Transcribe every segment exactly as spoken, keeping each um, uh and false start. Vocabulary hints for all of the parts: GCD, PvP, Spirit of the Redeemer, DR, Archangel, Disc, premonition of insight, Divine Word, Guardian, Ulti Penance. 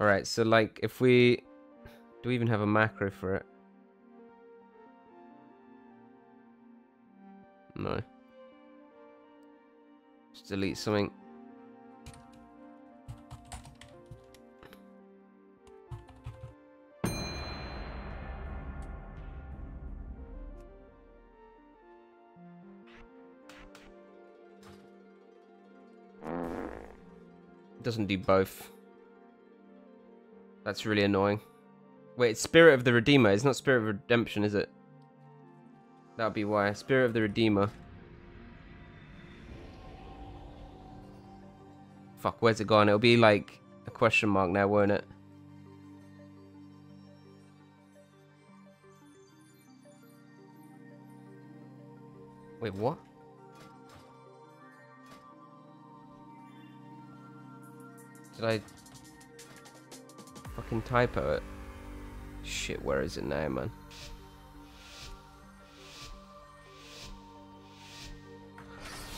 Alright, so like if we... Do we even have a macro for it? No. Just delete something. Doesn't do both. That's really annoying. Wait, it's Spirit of the Redeemer. It's not Spirit of Redemption, is it? That would be why. Spirit of the Redeemer. Fuck, where's it gone? It'll be like a question mark now, won't it? Wait, what? Did I fucking typo it? Shit, where is it now, man?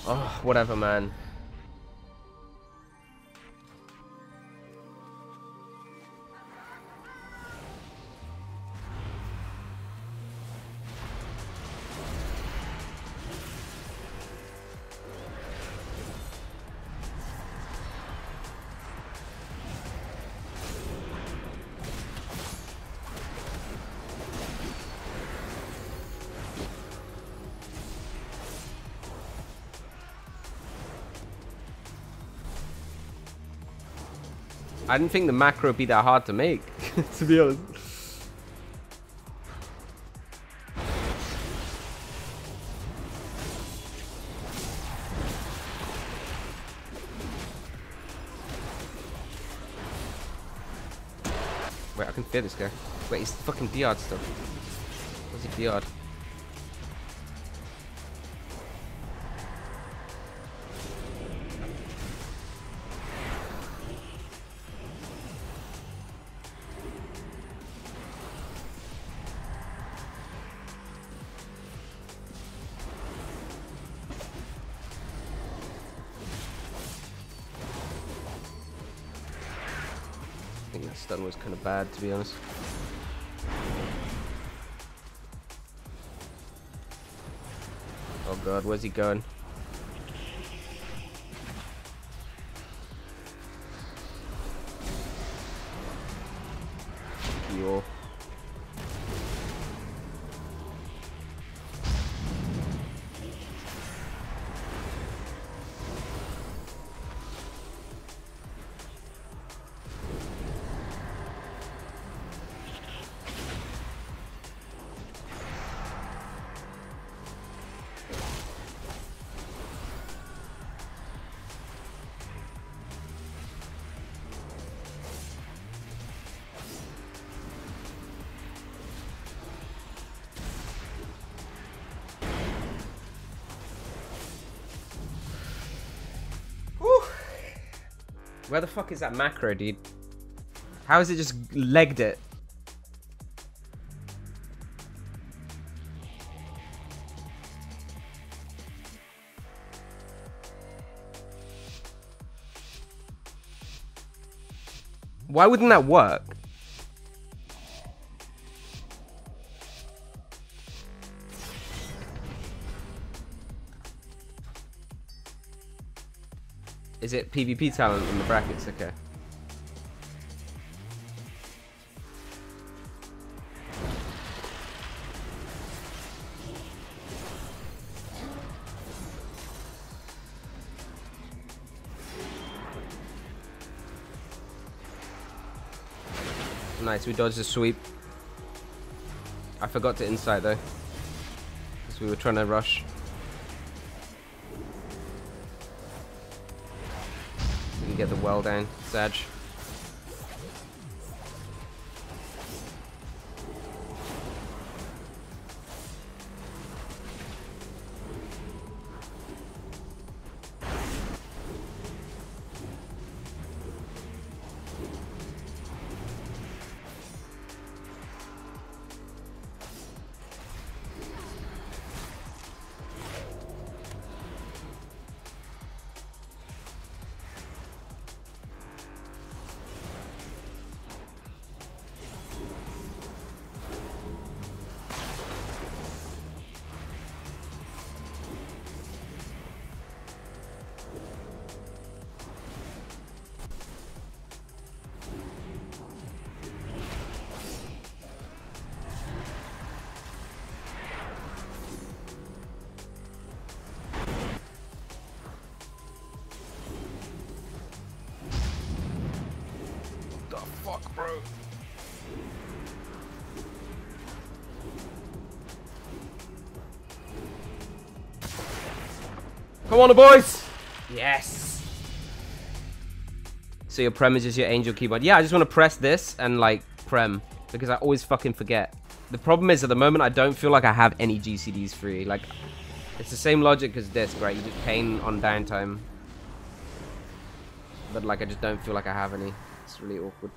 Oh, whatever, man. I didn't think the macro would be that hard to make, to be honest. Wait, I can fear this guy. Wait, he's fucking D R'd stuff. What's he D R'd? Stun was kind of bad, to be honest. Oh god, where's he going? Yo. Where the fuck is that macro, dude? How is it just legged it? Why wouldn't that work? Is it PvP talent in the brackets? Okay. Nice, we dodged a sweep. I forgot to insight though, because we were trying to rush. Get the well down, Sag. fuck, bro. Come on, the boys. Yes. So your prem is just your angel keyboard. Yeah, I just want to press this and like prem because I always fucking forget. The problem is at the moment I don't feel like I have any G C Ds free. Like it's the same logic as this, right? You just pain on downtime. But like I just don't feel like I have any. It's really awkward.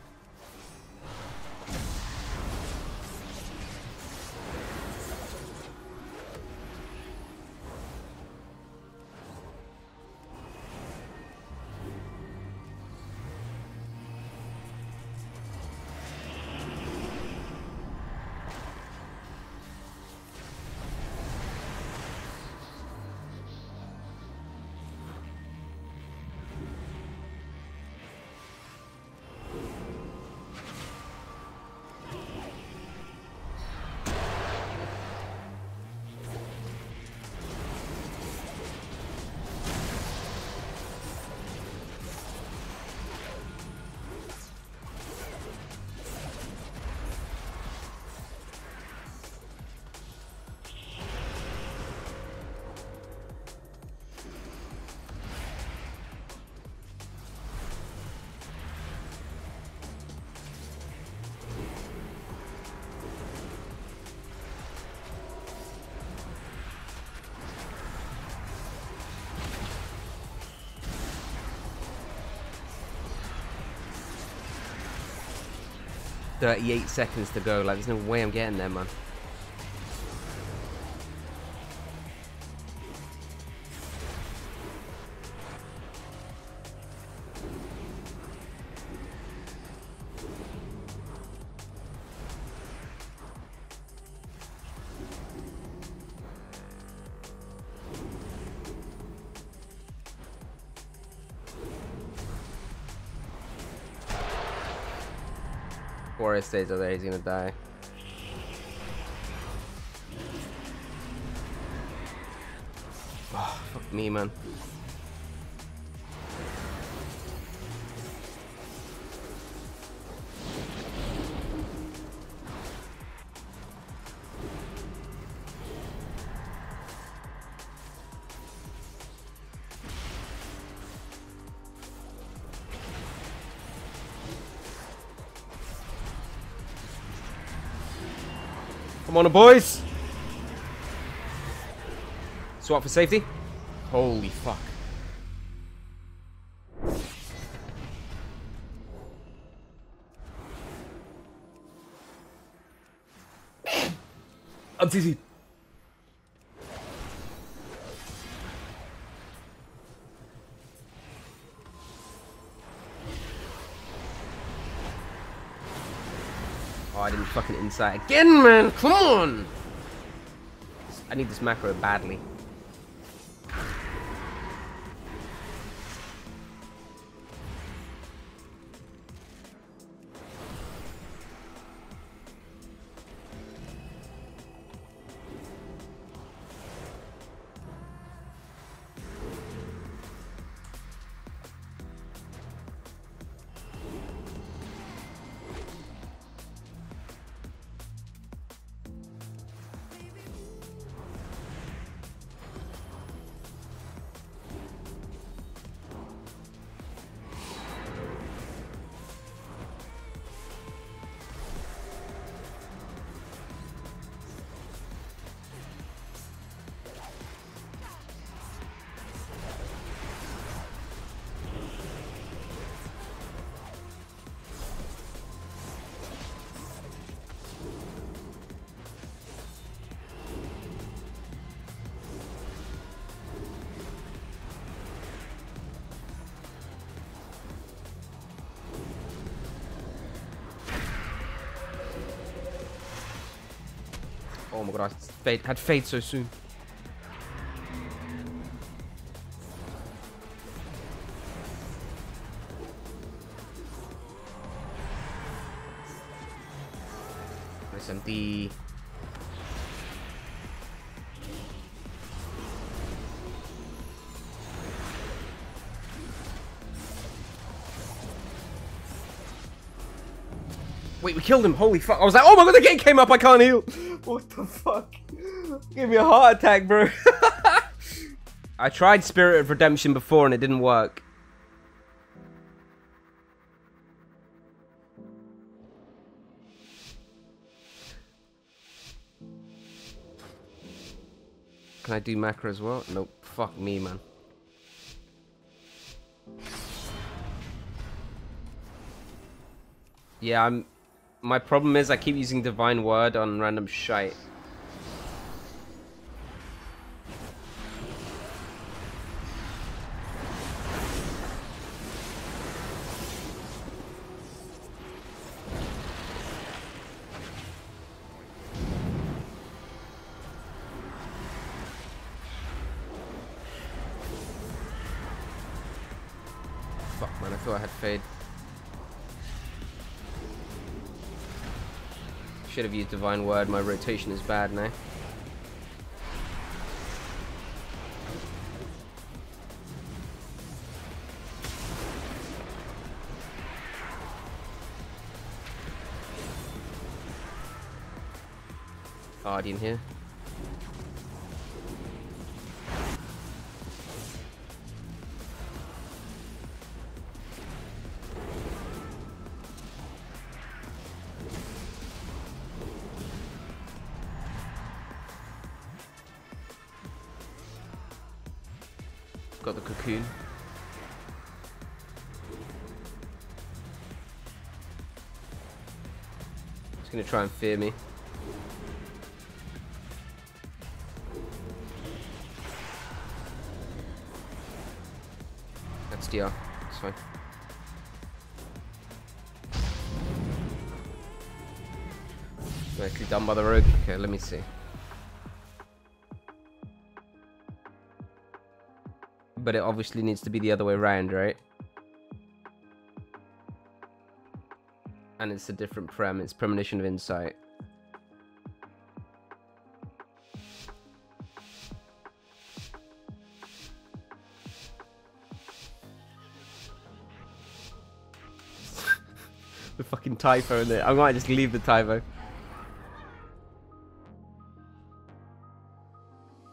thirty-eight seconds to go, like there's no way I'm getting there, man. Forest stays over there, he's gonna die. Oh, fuck me, man. Come on, boys. Swap for safety. Holy fuck. I'm C C. Oh, I didn't fucking insight again, man. Come on. I need this macro badly. Oh my god, I had fade so soon. It's empty. Wait, we killed him. Holy fuck. I was like, oh my god, the gate came up. I can't heal. What the fuck? Give me a heart attack, bro. I tried Spirit of Redemption before and it didn't work. Can I do macro as well? Nope. Fuck me, man. Yeah, I'm... My problem is I keep using Divine Word on random shite. Fuck, man, I thought I had Fade. Should have used Divine Word, my rotation is bad now. Guardian here. Got the cocoon. He's gonna try and fear me. That's D R. It's fine. I'm actually done by the rogue. Okay, let me see. But it obviously needs to be the other way around, right? And it's a different prem. It's premonition of insight. The fucking typo in there. I might just leave the typo.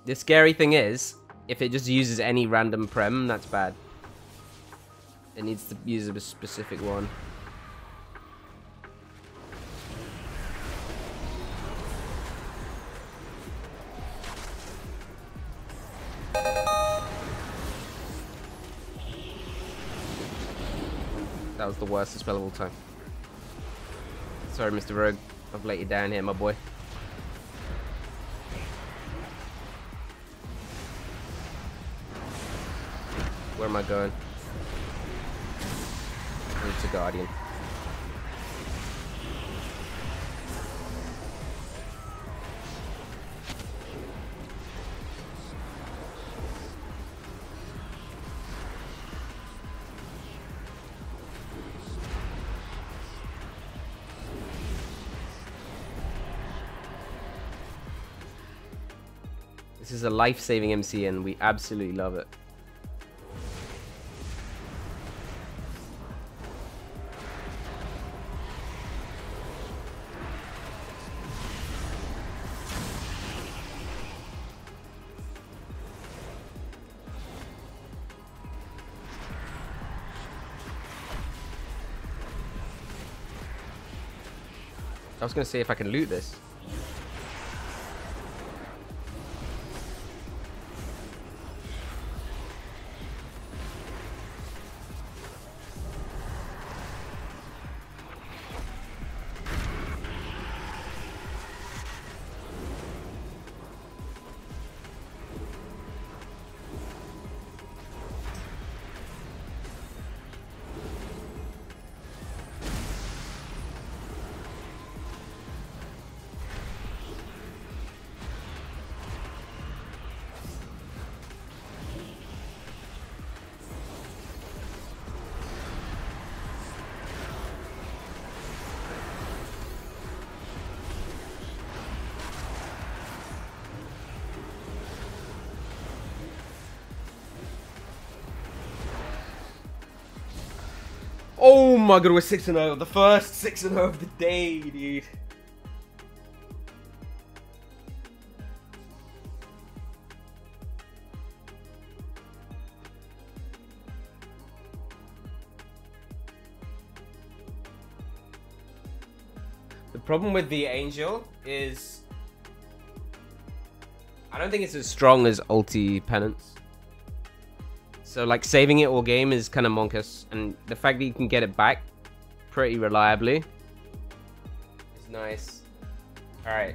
The scary thing is, if it just uses any random prem, that's bad. It needs to use a specific one. That was the worst spell of all time. Sorry, Mister Rogue. I've let you down here, my boy. Where am I going? It's a Guardian. This is a life-saving M C and we absolutely love it. I was going to see if I can loot this. my god, we're six and oh. The first six and oh of the day, dude. The problem with the Angel is I don't think it's as strong as Ulti Penance. So like saving it all game is kind of monkus, and the fact that you can get it back pretty reliably is nice. Alright,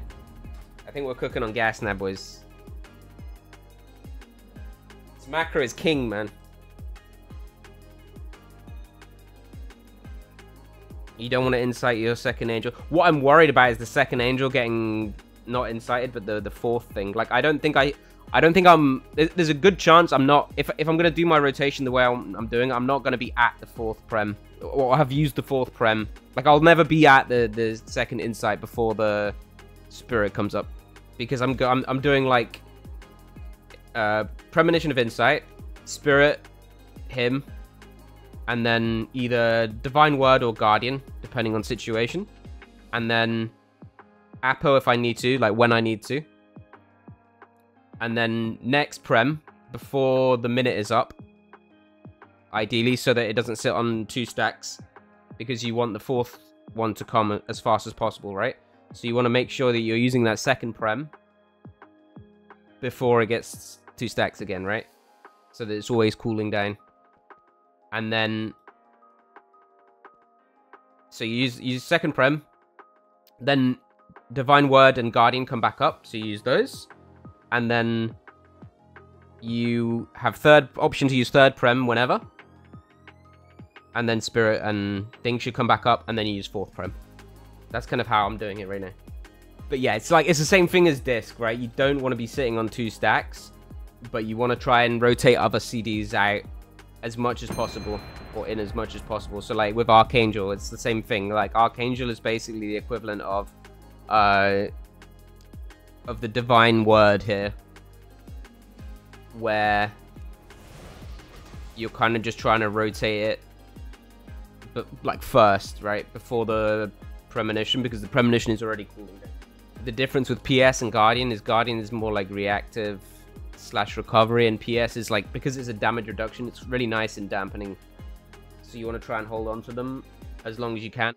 I think we're cooking on gas now, boys. This macro is king, man. You don't want to insight your second Angel. What I'm worried about is the second Angel getting not incited, but the the fourth thing. Like I don't think I... I don't think I'm... There's a good chance I'm not... If, if I'm going to do my rotation the way I'm, I'm doing, I'm not going to be at the fourth Prem. Or have used the fourth Prem. Like, I'll never be at the, the second Insight before the Spirit comes up. Because I'm I'm, I'm doing, like... Uh, premonition of Insight, Spirit, him, and then either Divine Word or Guardian, depending on situation. And then Apo if I need to, like, when I need to. And then next Prem, before the minute is up, ideally, so that it doesn't sit on two stacks, because you want the fourth one to come as fast as possible, right? So you want to make sure that you're using that second Prem before it gets two stacks again, right? So that it's always cooling down. And then... So you use, use second Prem, then Divine Word and Guardian come back up, so you use those. And then you have third option to use third Prem whenever. And then Spirit and things should come back up, and then you use fourth Prem. That's kind of how I'm doing it right now. But yeah, it's like, it's the same thing as disc, right? You don't want to be sitting on two stacks, but you want to try and rotate other C Ds out as much as possible, or in as much as possible. So like with Archangel, it's the same thing. Like Archangel is basically the equivalent of... Uh, of the Divine Word here, where you're kind of just trying to rotate it, but like first, right, before the premonition, because the premonition is already cooling down. The difference with P S and Guardian is Guardian is more like reactive slash recovery, and P S is like, because it's a damage reduction, it's really nice in dampening, so you want to try and hold on to them as long as you can.